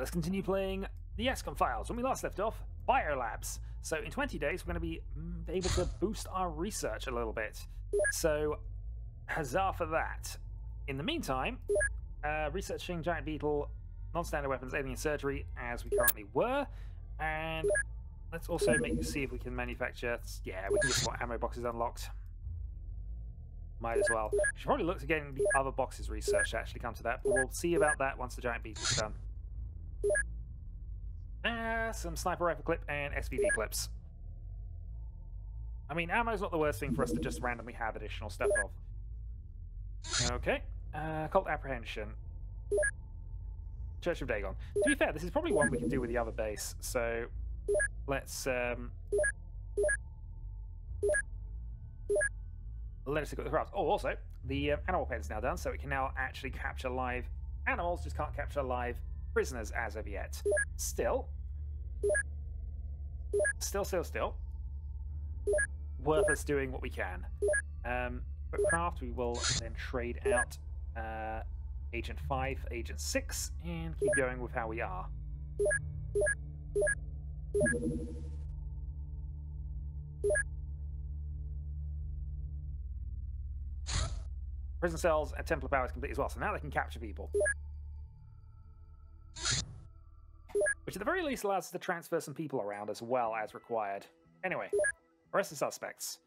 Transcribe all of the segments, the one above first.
let's continue playing the Xcom files. When we last left off, BioLabs. So in 20 days, we're going to be able to boost our research a little bit. So huzzah for that. In the meantime, researching Giant Beetle, non-standard weapons, alien surgery, as we currently were. And let's also see if we can manufacture... Yeah, we can get more ammo boxes unlocked. Might as well. We should probably look to getting the other boxes researched to actually come to that, but we'll see about that once the Giant Beetle's done. Some sniper rifle clip and SVD clips. I mean, ammo's not the worst thing for us to just randomly have additional stuff of. Okay. Cult apprehension. Church of Dagon. To be fair, this is probably one we can do with the other base, so let us look at the craft. Oh, also, the animal pen's now done, so it can now actually capture live animals, just can't capture live prisoners as of yet. Still. Worth us doing what we can. But craft, we will then trade out Agent 5, Agent 6, and keep going with how we are. Prison cells and Temple of Power is complete as well, so now they can capture people. Which at the very least allows us to transfer some people around as well as required. Anyway, arrest the suspects.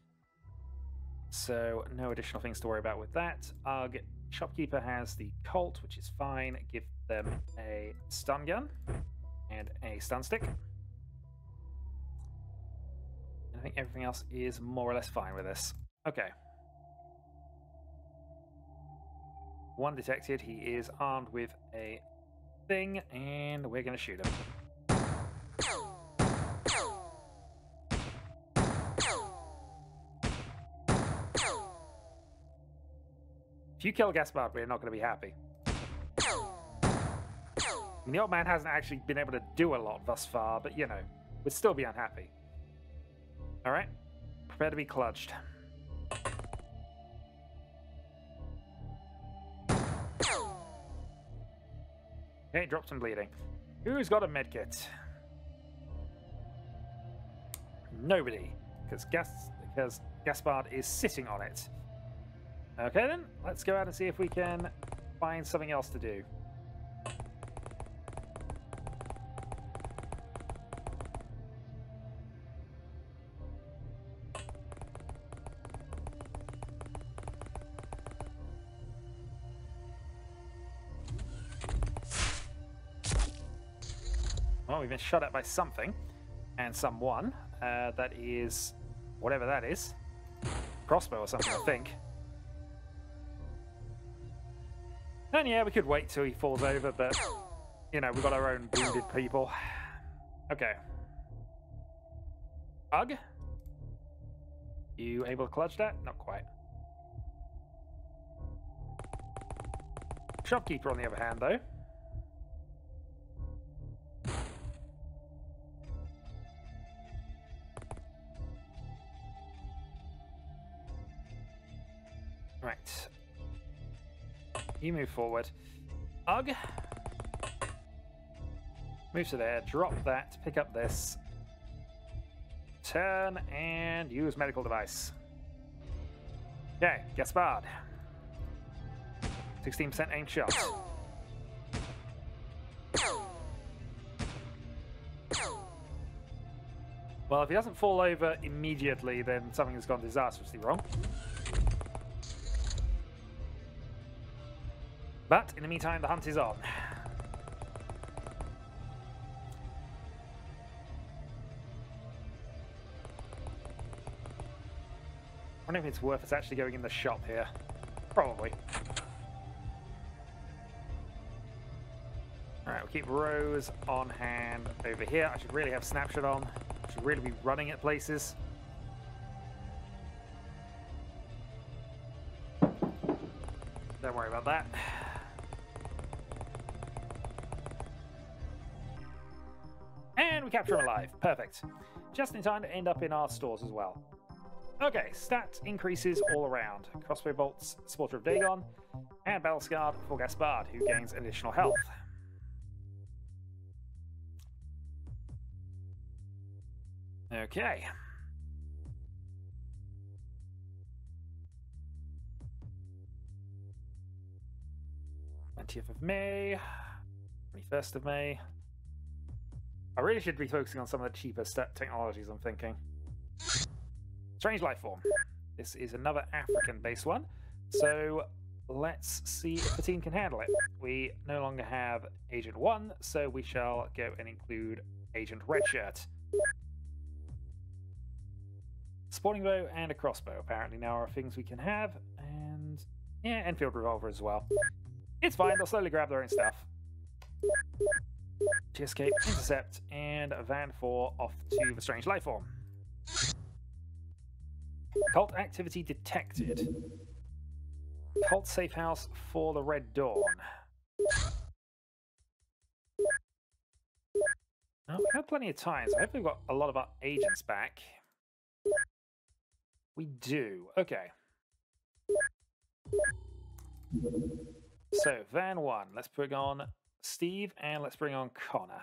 So no additional things to worry about with that. Ugh, shopkeeper has the Colt, which is fine. Give them a stun gun and a stun stick. And I think everything else is more or less fine with this. Okay. One detected, he is armed with a thing, and we're going to shoot him. If you kill Gaspard, we're not going to be happy. And the old man hasn't actually been able to do a lot thus far, but you know, we'd still be unhappy. Alright, prepare to be clutched. Okay, drop some bleeding. Who's got a medkit? Nobody, because Gaspard is sitting on it. Okay then, let's go out and see if we can find something else to do. We've been shut up by something and someone. That is whatever that is. Crossbow or something, I think. And yeah, we could wait till he falls over, but you know, we've got our own wounded people. Okay. Ugh. You able to clutch that? Not quite. Shopkeeper, on the other hand, though. Right. You move forward. Ugh. Move to there. Drop that. Pick up this. Turn and use medical device. Okay. Gaspard. 16% aim shot. Well, if he doesn't fall over immediately, then something has gone disastrously wrong. But in the meantime, the hunt is on. I don't know if it's worth us actually going in the shop here. Probably. Alright, we'll keep Rose on hand over here. I should really have snapshot on. I should really be running at places. Don't worry about that. And we capture him alive. Perfect. Just in time to end up in our stores as well. Okay, stat increases all around. Crossbow bolts, Slaughter of Dagon, and battle scarred for Gaspard, who gains additional health. Okay. May, 21st of May. I really should be focusing on some of the cheaper technologies, I'm thinking. Strange life form. This is another African-based one, so let's see if the team can handle it. We no longer have Agent 1, so we shall go and include Agent Redshirt. Sporting bow and a crossbow apparently now are things we can have, and yeah, Enfield revolver as well. It's fine, they'll slowly grab their own stuff. To escape, intercept, and Van 4 off to the strange life form. Cult activity detected. Cult safe house for the Red Dawn. Oh, we've had plenty of time, so I hope we've got a lot of our agents back. We do, okay. So, Van 1, let's bring on Steve and let's bring on Connor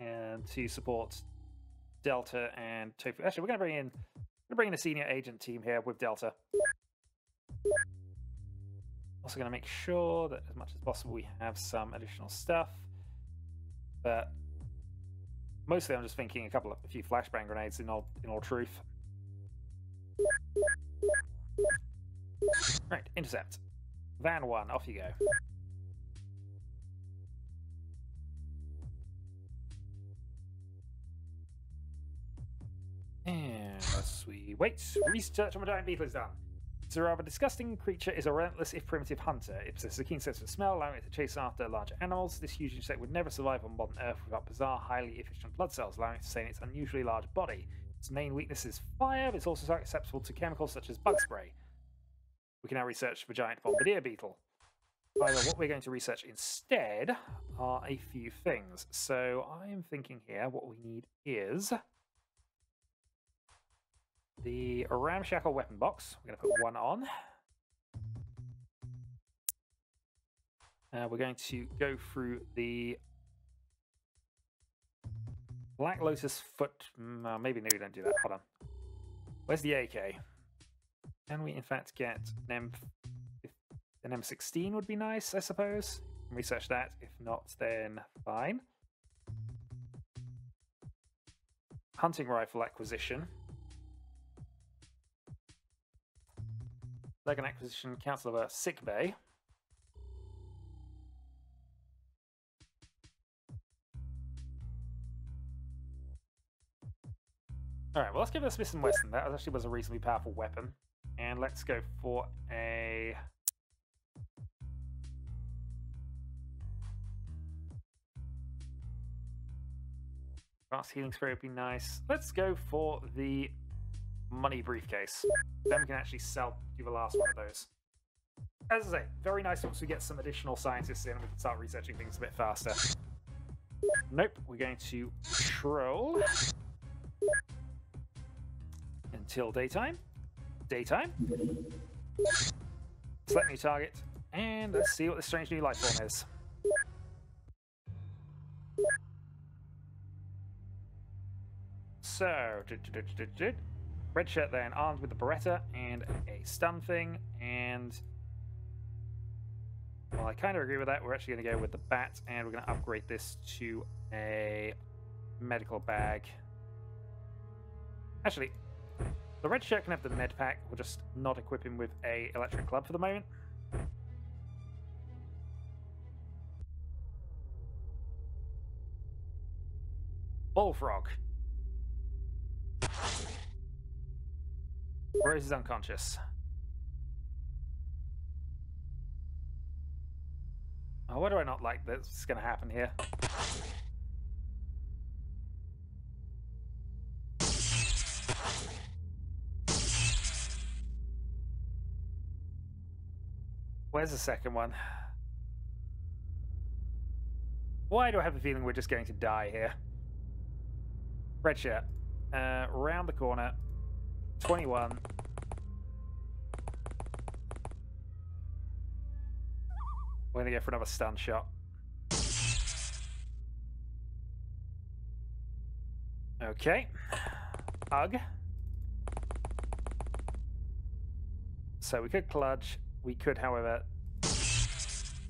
and to support Delta and Tofu. Actually, we're going to bring in a senior agent team here with Delta. Also going to make sure that as much as possible we have some additional stuff. But mostly I'm just thinking a few flashbang grenades in all truth. Right, intercept. Van 1, off you go. And as we wait, research on the giant beetle is done. It's a rather disgusting creature, is a relentless if primitive hunter. It possesses a keen sense of smell, allowing it to chase after larger animals. This huge insect would never survive on modern Earth without bizarre, highly efficient blood cells, allowing it to sustain its unusually large body. Its main weakness is fire, but it's also susceptible to chemicals such as bug spray. We can now research the giant bombardier beetle. However, what we're going to research instead are a few things. So I'm thinking here what we need is the ramshackle weapon box. We're going to put one on. We're going to go through the Black Lotus foot. Maybe don't do that. Hold on. Where's the AK? Can we, in fact, get an M16 would be nice, I suppose. Research that. If not, then fine. Hunting rifle acquisition. Dagon acquisition, Council of Earth, sick bay. Alright, well, let's give it a Smith and Wesson. That actually was a reasonably powerful weapon. And let's go for a fast healing spray would be nice. Let's go for the money briefcase. Then we can actually do the last one of those. As I say, very nice once we get some additional scientists in and we can start researching things a bit faster. Nope, we're going to troll until daytime. Daytime. Select new target, and let's see what this strange new life form is. So, Redshirt then, armed with a Beretta and a stun thing, and well, I kind of agree with that. We're actually going to go with the bat, and we're going to upgrade this to a medical bag. Actually, the Redshirt can have the med pack. We'll just not equip him with a electric club for the moment. Bullfrog. Rose is unconscious. Oh, why do I not like this? It's going to happen here. Where's the second one? Why do I have a feeling we're just going to die here? Redshirt. Round the corner. 21. We're going to go for another stun shot. Okay. So we could clutch. We could, however,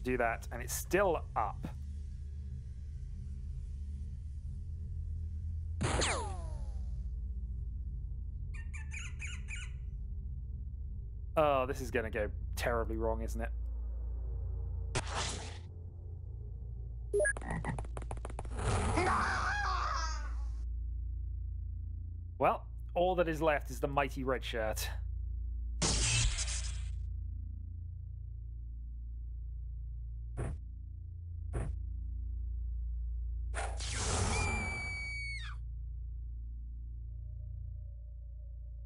do that, and it's still up. Oh, this is going to go terribly wrong, isn't it? Well, all that is left is the mighty red shirt.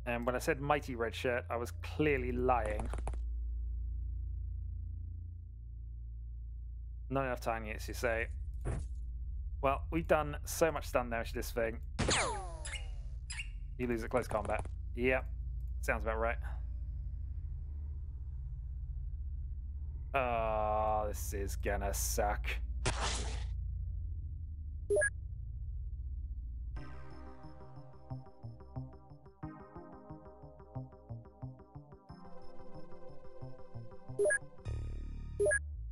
And when I said mighty red shirt, I was clearly lying. Not enough time yet, as you say. Well, we've done so much stun damage to this thing. You lose at close combat. Yep, sounds about right. Oh, this is gonna suck.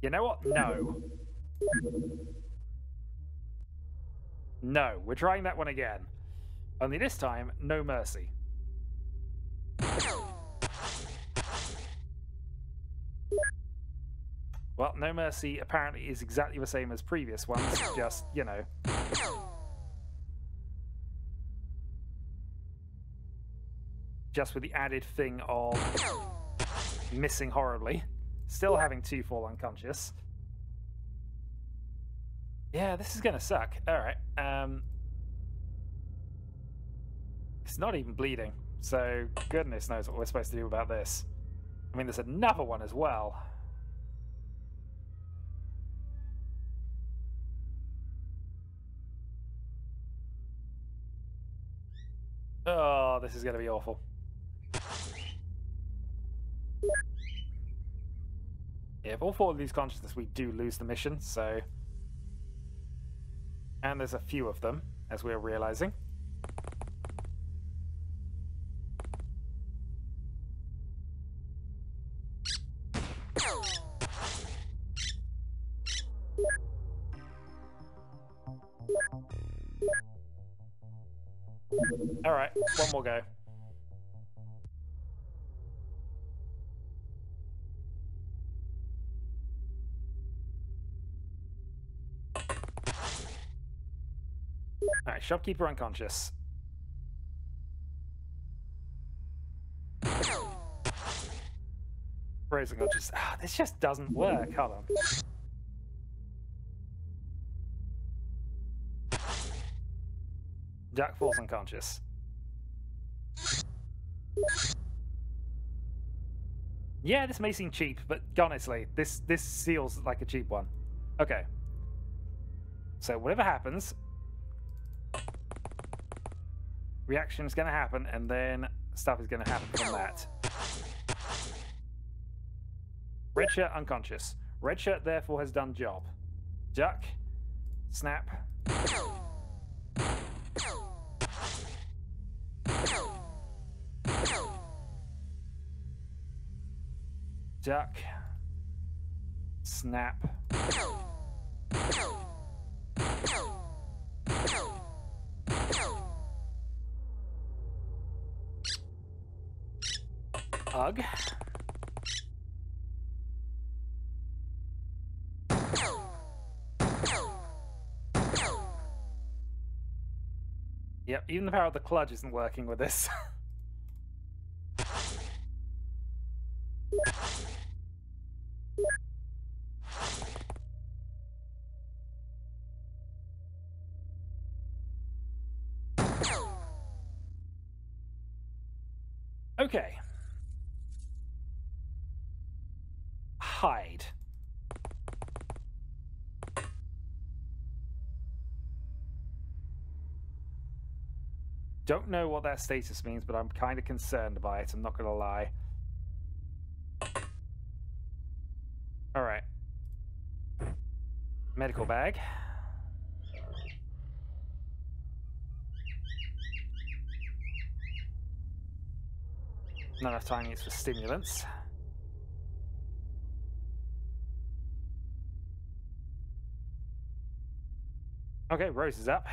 You know what? No. No, we're trying that one again. Only this time, no mercy. Well, no mercy apparently is exactly the same as previous ones, just, you know. Just with the added thing of missing horribly. Still having two fall unconscious. Yeah, this is gonna suck. Alright. It's not even bleeding, so goodness knows what we're supposed to do about this. I mean, there's another one as well. Oh, this is gonna be awful. If all four lose consciousness, we do lose the mission, so... And there's a few of them, as we're realizing. Alright, one more go. Alright, shopkeeper unconscious. Rose unconscious. Ah, this just doesn't work. Hold on. Jack falls unconscious. Yeah, this may seem cheap, but honestly, this feels like a cheap one. Okay. So whatever happens... Reaction is going to happen, and then stuff is going to happen from that. Red shirt unconscious. Red shirt therefore has done job. Duck. Snap. Duck. Snap. Ugh. Yep, even the power of the clutch isn't working with this. Okay. Hide. Don't know what that status means, but I'm kind of concerned by it, I'm not going to lie. Alright. Medical bag. Not enough time used for stimulants. Okay, Rose is up.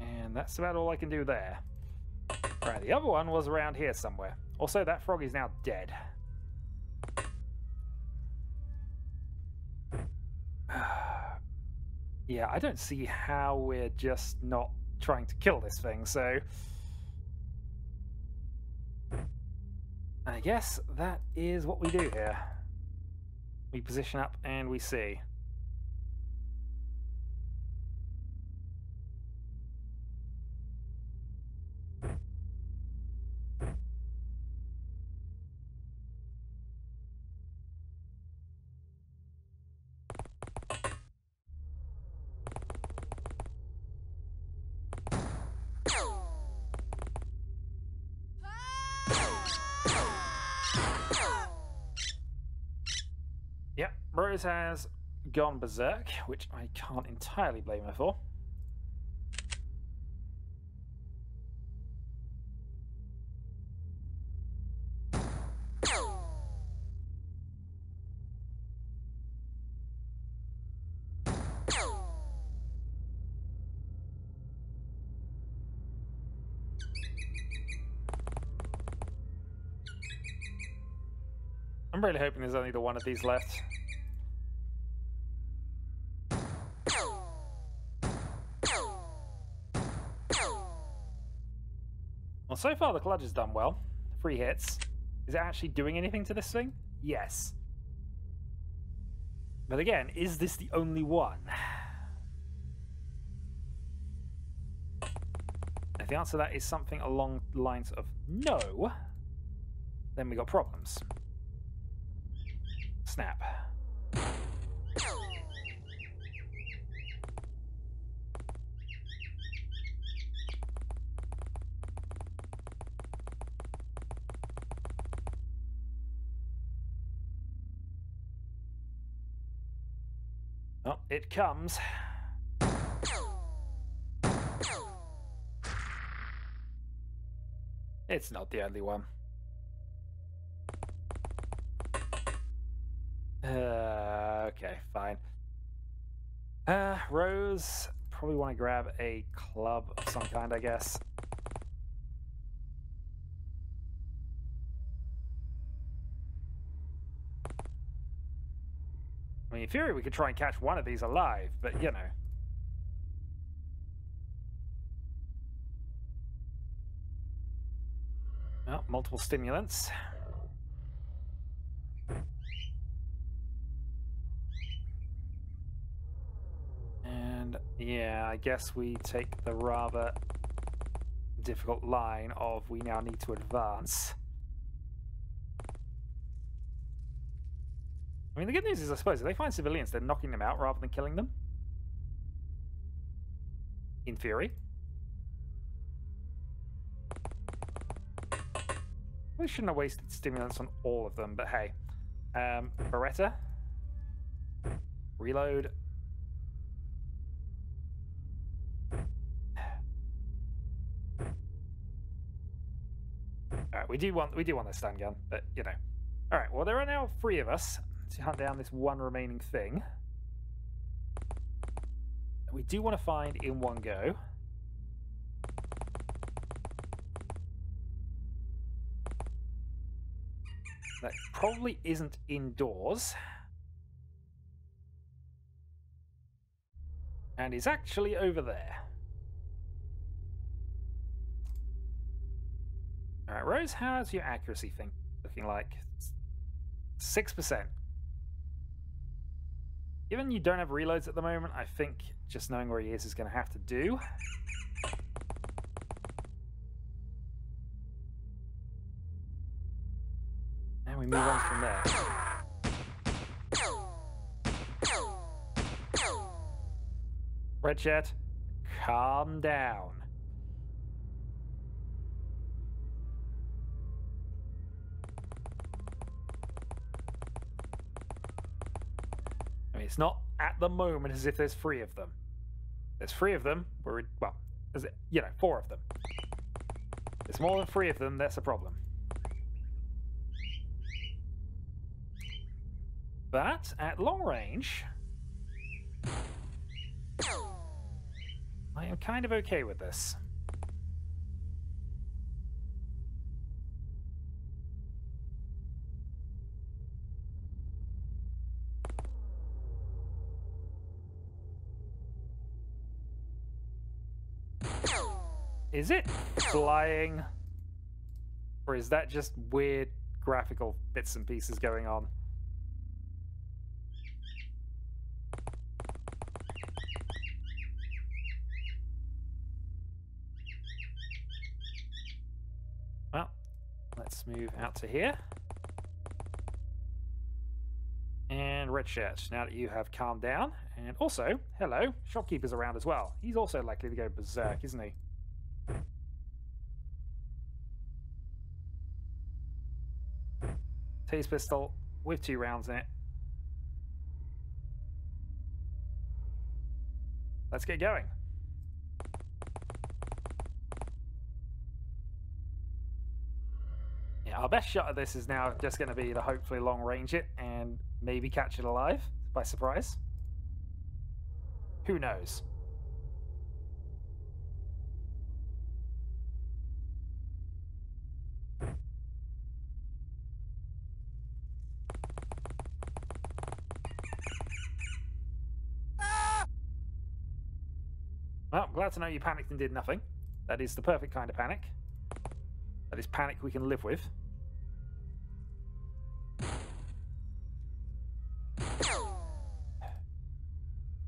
And that's about all I can do there. Right, the other one was around here somewhere. Also, that frog is now dead. Yeah, I don't see how we're just not trying to kill this thing, so... I guess that is what we do here. We position up and we see. Rose has gone berserk, which I can't entirely blame her for. I'm really hoping there's only the one of these left. So far, the clutch has done well. 3 hits. Is it actually doing anything to this thing? Yes. But again, is this the only one? If the answer to that is something along the lines of no, then we got problems. Snap. It comes. It's not the only one. Okay, fine. Rose, probably want to grab a club of some kind, I guess. I mean, in theory, we could try and catch one of these alive, but, you know. Oh, multiple stimulants. And, yeah, I guess we take the rather difficult line of we now need to advance. I mean, the good news is, I suppose, if they find civilians, they're knocking them out rather than killing them. In theory. We shouldn't have wasted stimulants on all of them, but hey. Beretta. Reload. Alright, we do want the stun gun, but, you know. Alright, well, there are now 3 of us to hunt down this one remaining thing. We do want to find in one go. That probably isn't indoors. And is actually over there. Alright, Rose, how's your accuracy thing looking like? 6%. Given you don't have reloads at the moment, I think just knowing where he is going to have to do. And we move on from there. Redshirt, calm down. It's not at the moment as if there's three of them. There's three of them. We're, well, is it, you know, four of them. There's more than three of them. That's a problem. But at long range, I am kind of okay with this. Is it flying, or is that just weird graphical bits and pieces going on? Well, let's move out to here. And Redshirt, now that you have calmed down, and also, hello, shopkeeper's around as well. He's also likely to go berserk, isn't he? Taser pistol with 2 rounds in it. Let's get going. Yeah, our best shot at this is now just going to be to hopefully long range it and maybe catch it alive by surprise. Who knows? Well, I'm glad to know you panicked and did nothing. That is the perfect kind of panic. That is panic we can live with. I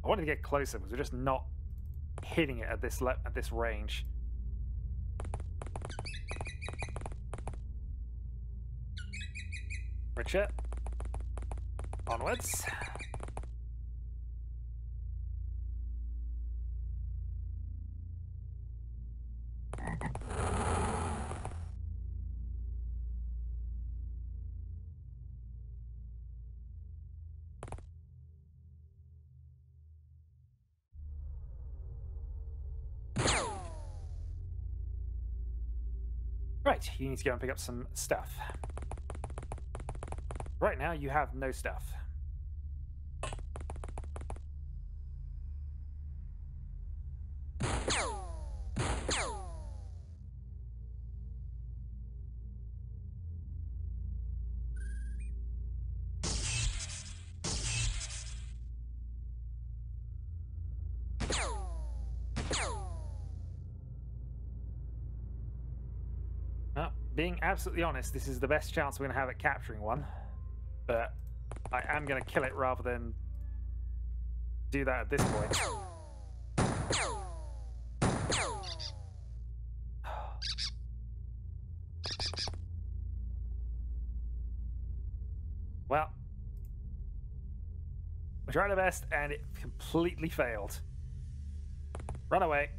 wanted to get closer because we're just not hitting it at this range. Richard, onwards. Right, you need to go and pick up some stuff. Right now, you have no stuff. Being absolutely honest, this is the best chance we're going to have at capturing one, but I am going to kill it rather than do that at this point. Well, we tried our best and it completely failed. Run away.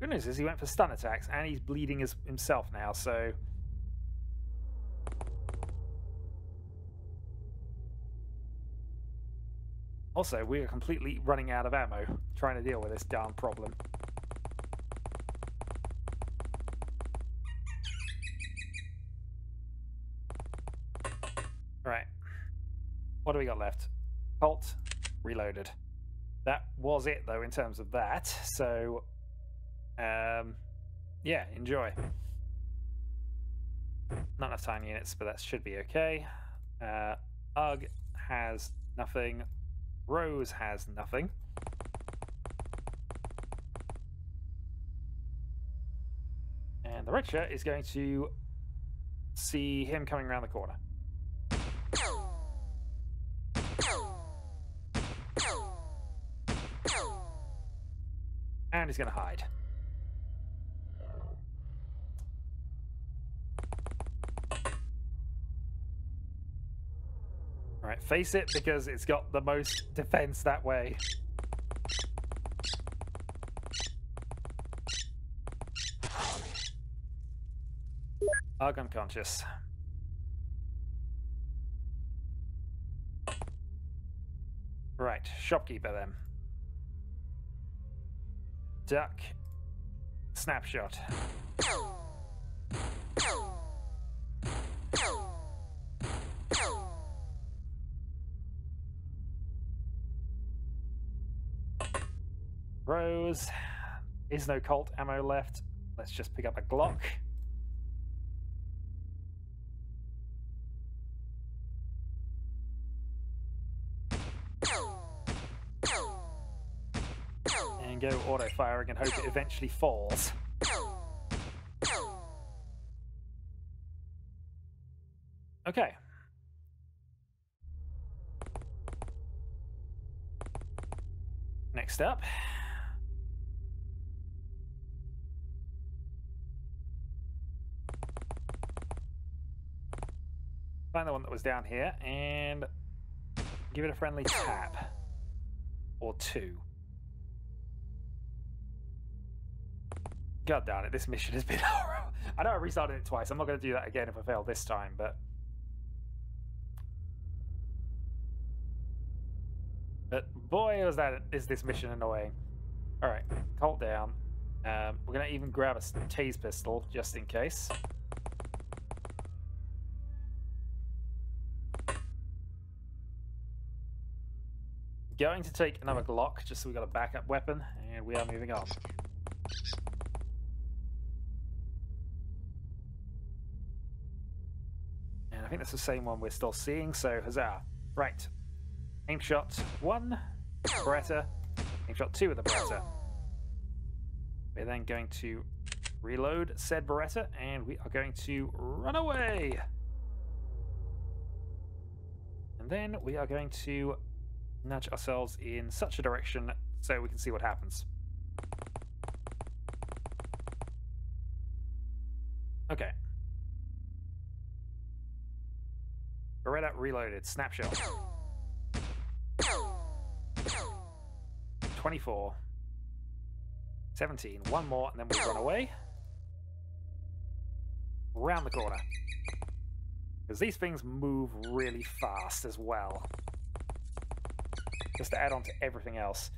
Good news is he went for stun attacks and he's bleeding himself now, so also we are completely running out of ammo trying to deal with this darn problem. Right, what do we got left? Colt reloaded. That was it though in terms of that, so yeah, enjoy. Not enough time units, but that should be okay. Ugg has nothing. Rose has nothing. And the red shirt is going to see him coming around the corner. And he's going to hide. Alright, face it, because it's got the most defense that way. Ugh, unconscious. Correct. Shopkeeper then. Duck. Snapshot. Rose. Is no Colt ammo left. Let's just pick up a Glock. And go auto firing and hope it eventually falls. Okay. Next up. Find the one that was down here and give it a friendly tap or two. God darn it, this mission has been horrible. I know I restarted it twice. I'm not going to do that again if I fail this time, but boy is this mission annoying. All right, Colt down. We're going to even grab a Taser pistol just in case. Going to take another Glock just so we got a backup weapon, and we are moving on. And I think that's the same one we're still seeing, so huzzah. Right. Aim shot 1, Beretta. Aim shot 2 with the Beretta. We're then going to reload said Beretta, and we are going to run away. And then we are going to nudge ourselves in such a direction so we can see what happens. Okay. Beretta reloaded. Snapshot. 24. 17. One more and then we run away. Round the corner. Because these things move really fast as well. Just to add on to everything else.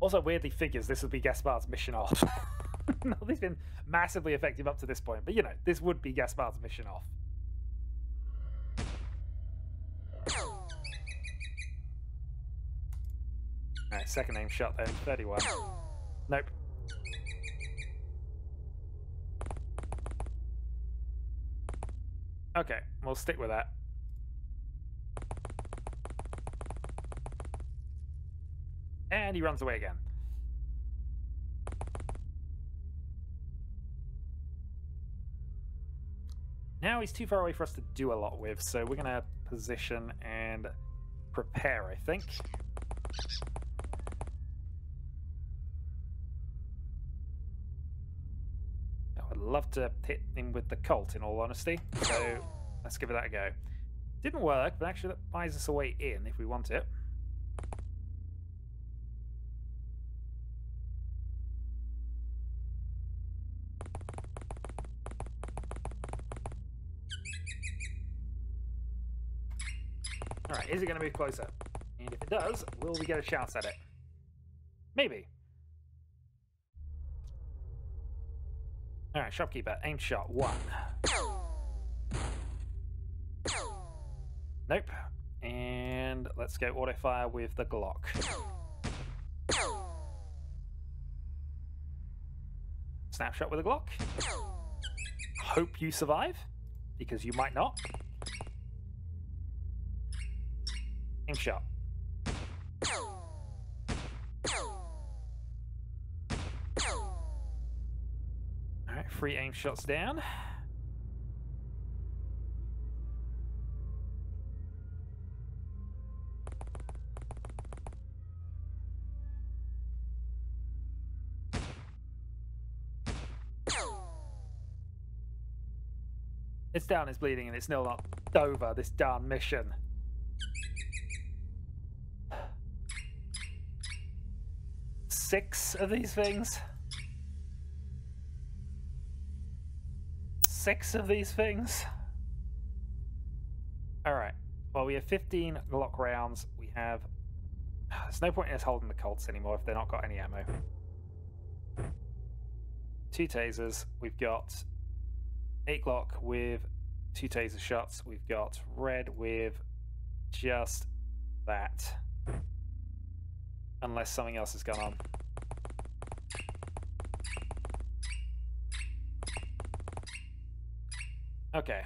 Also, weirdly figures this would be Gaspard's mission off. No, he's been massively effective up to this point, but you know, this would be Gaspard's mission off. Alright, second aim shot then, 31. Nope. Okay, we'll stick with that. And he runs away again. Now he's too far away for us to do a lot with, so we're going to position and prepare, I think. Love to hit him with the Colt, in all honesty, so let's give that a go. Didn't work, but actually that buys us a way in if we want it. Alright, is it going to move closer? And if it does, will we get a chance at it? Maybe. Alright, shopkeeper, aim shot 1. Nope. And let's go auto fire with the Glock. Snapshot with the Glock. Hope you survive, because you might not. Aim shot. Three aim shots down. It's down, it's bleeding, and it's still not over, this darn mission. Six of these things? 6 of these things. Alright, well, we have 15 Glock rounds. We have... There's no point in us holding the Colts anymore if they've not got any ammo. 2 tasers. We've got 8 Glock with 2 taser shots. We've got red with just that. Unless something else has gone on. Okay.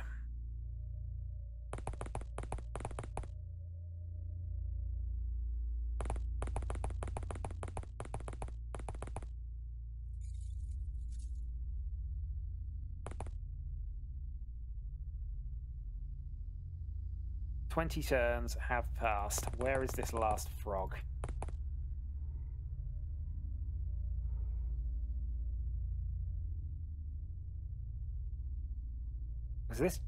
Twenty turns have passed. Where is this last frog? Is this...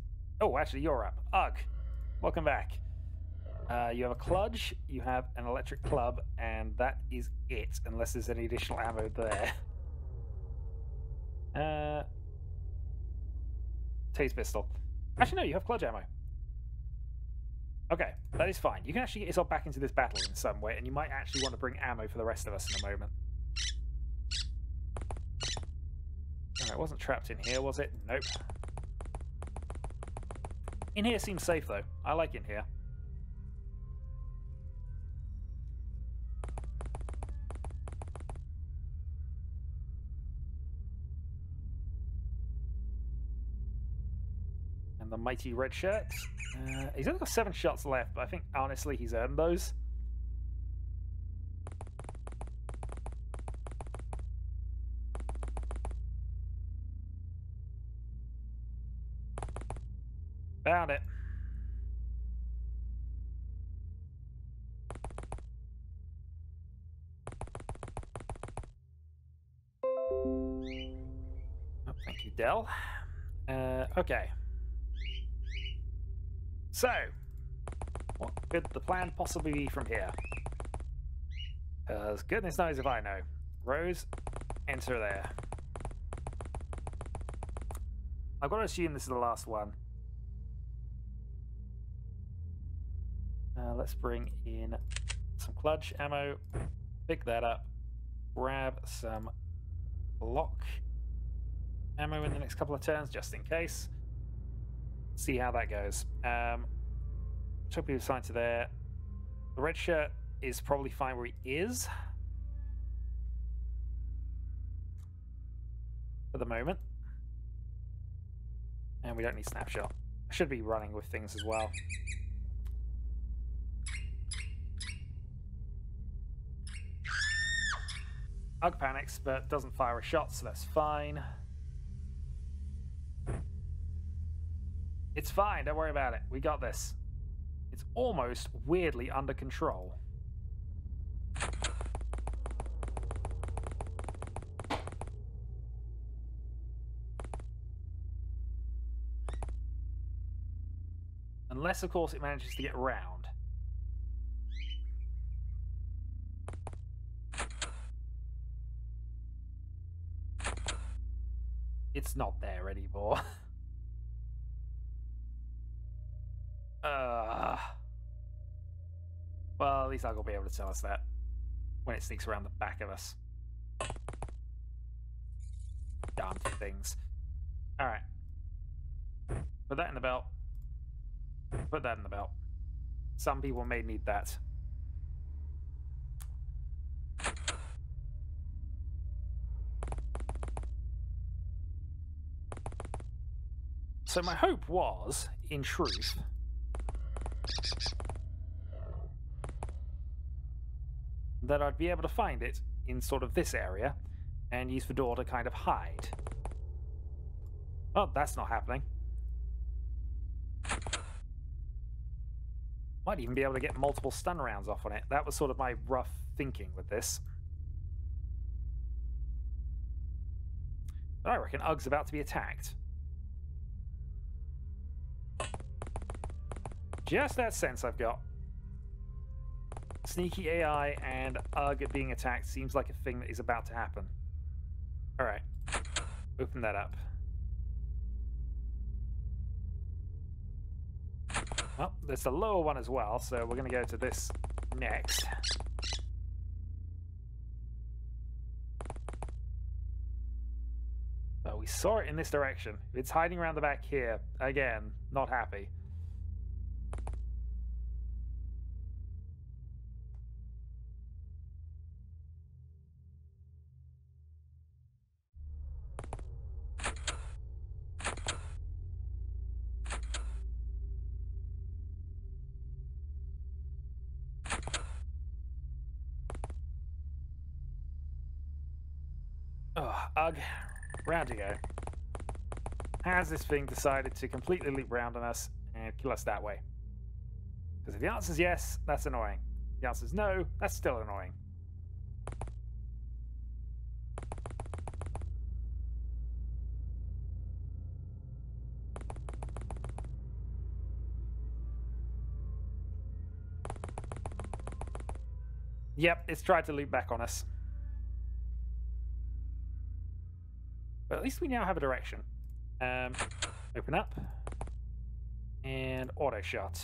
Oh, actually, you're up. Ugh. Welcome back. You have a cludge, you have an electric club, and that is it, unless there's any additional ammo there. Taser pistol. Actually, no, you have cludge ammo. Okay, that is fine. You can actually get yourself back into this battle in some way, and you might actually want to bring ammo for the rest of us in a moment. Alright, it wasn't trapped in here, was it? Nope. In here seems safe, though. I like in here. And the mighty red shirt. He's only got 7 shots left, but I think, honestly, he's earned those. Found it. Oh, thank you, Dell. Okay. So, what could the plan possibly be from here? As goodness knows if I know. Rose, enter there. I've got to assume this is the last one. Let's bring in some clutch ammo, pick that up, grab some lock ammo in the next couple of turns just in case. See how that goes. Took people assigned to there. The red shirt is probably fine where he is for the moment. And we don't need snapshot. I should be running with things as well. Ugg panics, but doesn't fire a shot, so that's fine. It's fine, don't worry about it. We got this. It's almost weirdly under control. Unless, of course, it manages to get round. It's not there anymore. Well, at least I'll be able to tell us that when it sneaks around the back of us. Damn things. Alright. Put that in the belt. Put that in the belt. Some people may need that. So my hope was, in truth, that I'd be able to find it in sort of this area and use Fedor to kind of hide. Well, that's not happening. Might even be able to get multiple stun rounds off on it. That was sort of my rough thinking with this. But I reckon Ugg's about to be attacked. Just that sense I've got. Sneaky AI and Ugg being attacked seems like a thing that is about to happen. Alright. Open that up. Oh, there's the lower one as well, so we're going to go to this next. Oh, we saw it in this direction. It's hiding around the back here. Again, not happy. Ugh, round you go. Has this thing decided to completely leap round on us and kill us that way? Because if the answer's yes, that's annoying. If the answer's no, that's still annoying. Yep, it's tried to leap back on us. But at least we now have a direction. Open up. And auto shot.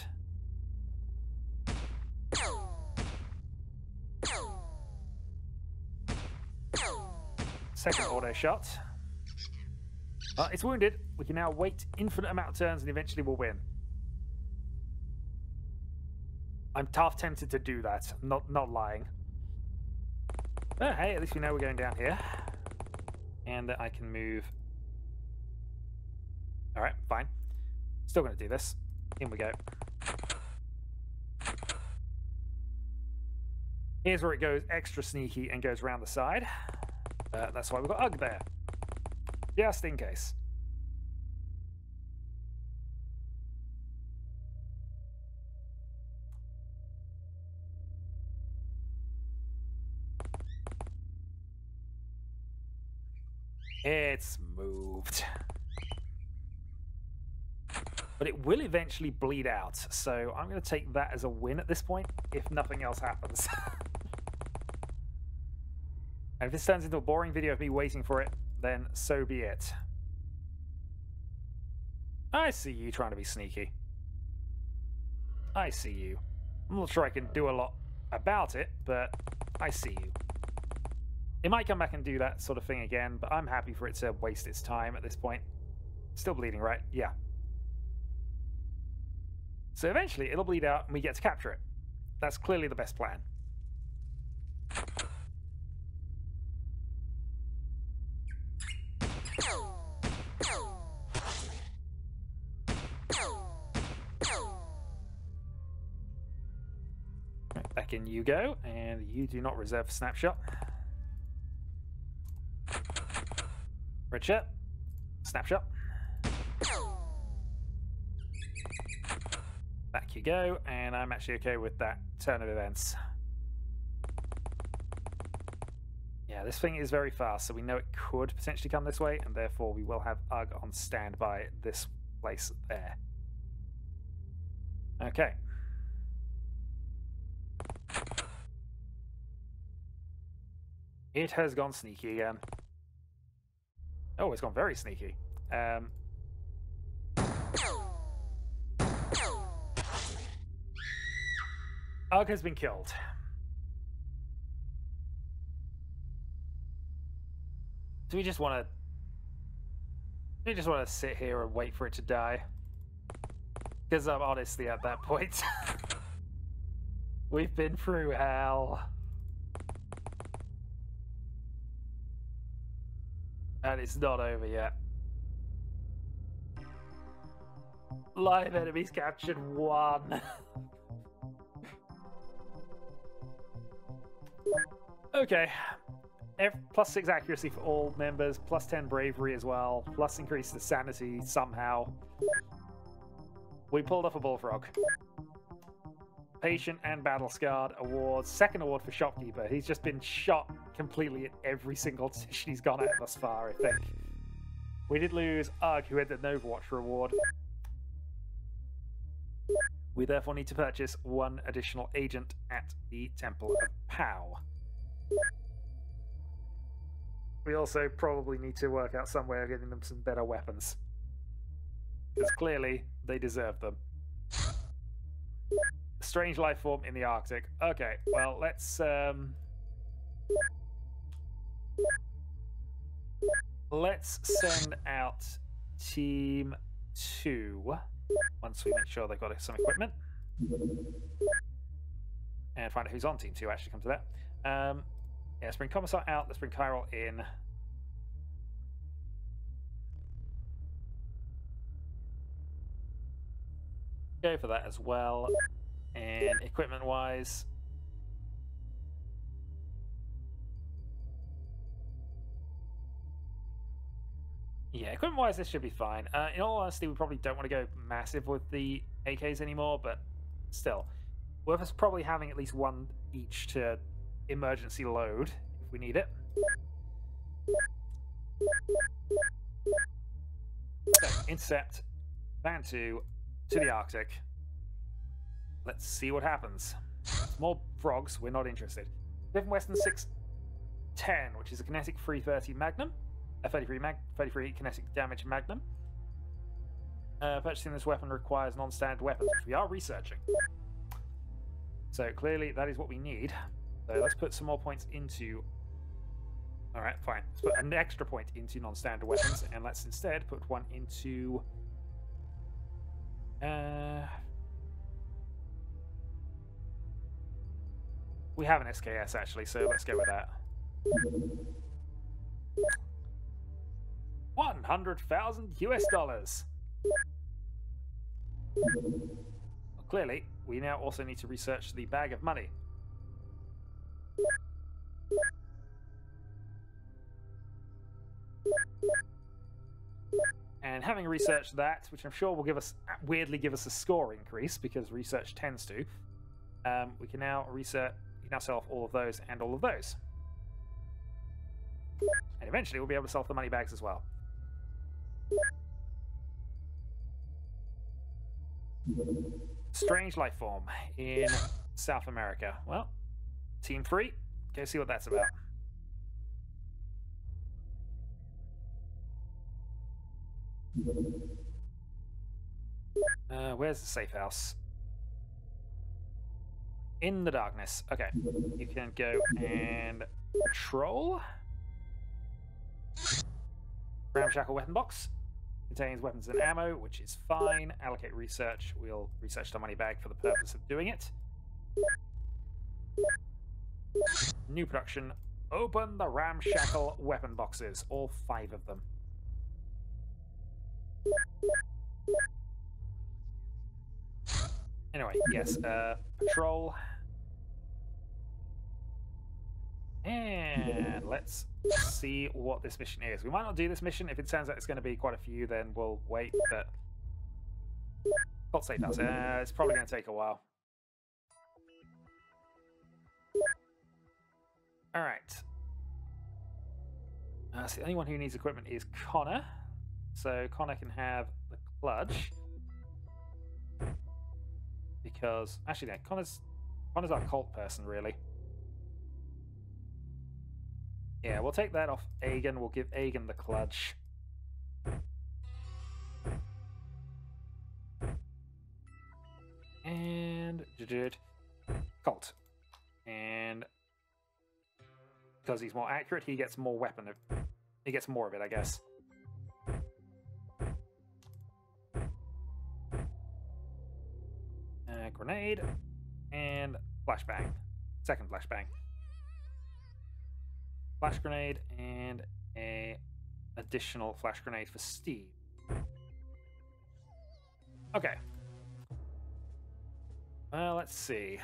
Second auto shot. It's wounded. We can now wait infinite amount of turns and eventually we'll win. I'm half tempted to do that. Not lying. But hey, at least we know we're going down here. And that I can move. Alright, fine. Still going to do this. In we go. Here's where it goes extra sneaky and goes round the side. That's why we've got Ugg there. Just in case. It's moved. But it will eventually bleed out, so I'm going to take that as a win at this point, if nothing else happens. And if this turns into a boring video of me waiting for it, then so be it. I see you trying to be sneaky. I see you. I'm not sure I can do a lot about it, but I see you. It might come back and do that sort of thing again, but I'm happy for it to waste its time at this point. Still bleeding, right? Yeah. So eventually it'll bleed out and we get to capture it. That's clearly the best plan. Right, back in you go, and you do not reserve for snapshot. Redshirt, snapshot. Back you go, and I'm actually okay with that turn of events. Yeah, this thing is very fast, so we know it could potentially come this way, and therefore we will have Ugg on standby this place there. Okay. It has gone sneaky again. Oh, it's gone very sneaky. Ugg has been killed. Do we just want to... Do we just want to sit here and wait for it to die? Because I'm honestly at that point. We've been through hell. And it's not over yet. Live enemies captured 1. Okay. +6 accuracy for all members, +10 bravery as well, plus increase the sanity somehow. We pulled off a bullfrog. Patient and battle scarred awards. Second award for shopkeeper. He's just been shot completely at every single position he's gone at thus far, I think. We did lose Ugg, who had the Overwatch reward. We therefore need to purchase 1 additional agent at the Temple of Power. We also probably need to work out some way of getting them some better weapons. Because clearly, they deserve them. strange life form in the Arctic. Okay, well, let's send out Team 2 once we make sure they've got some equipment. And find out who's on Team 2, actually, come to that. Yeah, let's bring Commissar out, let's bring Chiral in. Go for that as well. And equipment-wise... yeah, equipment-wise, this should be fine. In all honesty, we probably don't want to go massive with the AKs anymore, but still. Worth us probably having at least one each to emergency load if we need it. So, intercept, Van 2 to the Arctic. Let's see what happens. More frogs, we're not interested. Fifth Western 610, which is a kinetic 330 Magnum. 33 kinetic damage Magnum. Purchasing this weapon requires non-standard weapons, which we are researching. So clearly that is what we need. So let's put some more points into... alright, fine. Let's put an extra point into non-standard weapons, and let's instead put one into... we have an SKS, actually, so let's go with that. 100,000 US dollars. Well, clearly, we now also need to research the bag of money. And having researched that, which I'm sure will give us, weirdly give us a score increase, because research tends to, we can now research, we can now sell off all of those and all of those. And eventually we'll be able to sell off the money bags as well. Strange life form in South America. Well, Team 3, go see what that's about. Where's the safe house? In the darkness. Okay, you can go and patrol. Ramshackle weapon box contains weapons and ammo, which is fine. Allocate research. We'll research the money bag for the purpose of doing it. New production. Open the ramshackle weapon boxes, all 5 of them. Anyway, yes, patrol. And let's see what this mission is. We might not do this mission. If it turns out it's going to be quite a few, then we'll wait, but... I'll say that. It's probably going to take a while. Alright. So the only one who needs equipment is Connor. So Connor can have the clutch. Because actually no, Connor's our cult person really. Yeah, we'll take that off Agen, we'll give Agen the clutch. And cult. And because he's more accurate, he gets more weapon he gets more of it, I guess. Grenade and flashbang. Second flashbang. Flash grenade and a additional flash grenade for Steve. Okay. Well, let's see.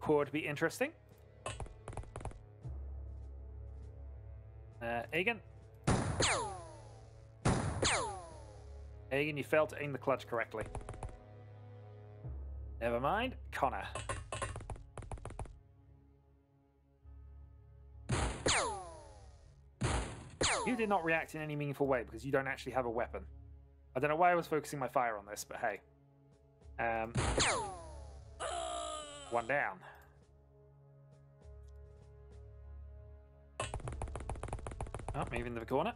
Could be interesting. Agen. Agen, you failed to aim the clutch correctly. Never mind, Connor. You did not react in any meaningful way because you don't actually have a weapon. I don't know why I was focusing my fire on this, but hey. One down. Oh, moving to the corner.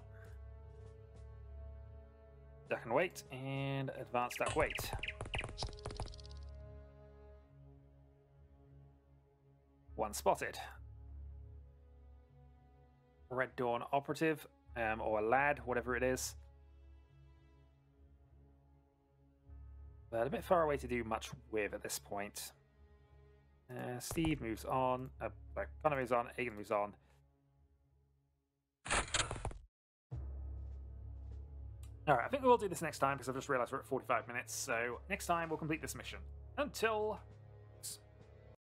Stack and wait, and advance stack wait. One spotted. Red Dawn operative, or a lad, whatever it is. But a bit far away to do much with at this point. Steve moves on. Connor moves on. Aiden moves on. Alright, I think we'll do this next time because I've just realised we're at 45 minutes. So next time we'll complete this mission. Until